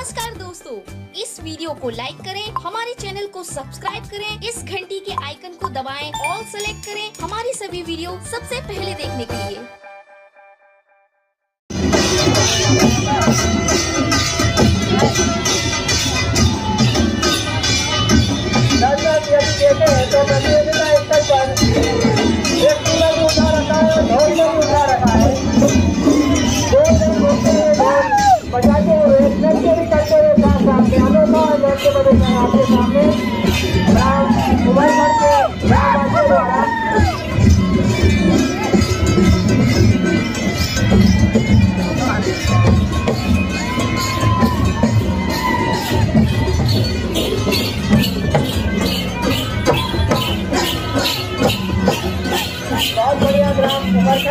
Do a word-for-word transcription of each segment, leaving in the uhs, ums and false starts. नमस्कार दोस्तों, इस वीडियो को लाइक करें, हमारे चैनल को सब्सक्राइब करें, इस घंटी के आइकन को दबाएं, ऑल सेलेक्ट करें हमारी सभी वीडियो सबसे पहले देखने के लिए के बड़े आपके सामने मोबाइल बहुत बढ़िया ग्राम मोबाइल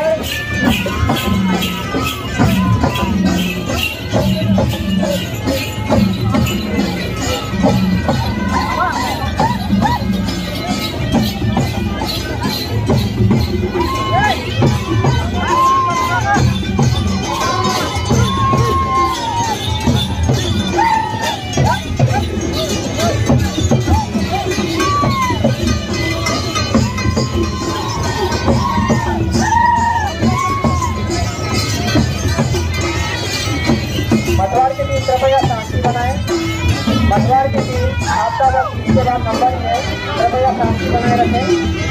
मथवाड़ के बीच कृपया शांति बनाए। मथवाड़ के बीच आपका वक्त इसके बाद नंबर है, कृपया शांति बनाए रखें।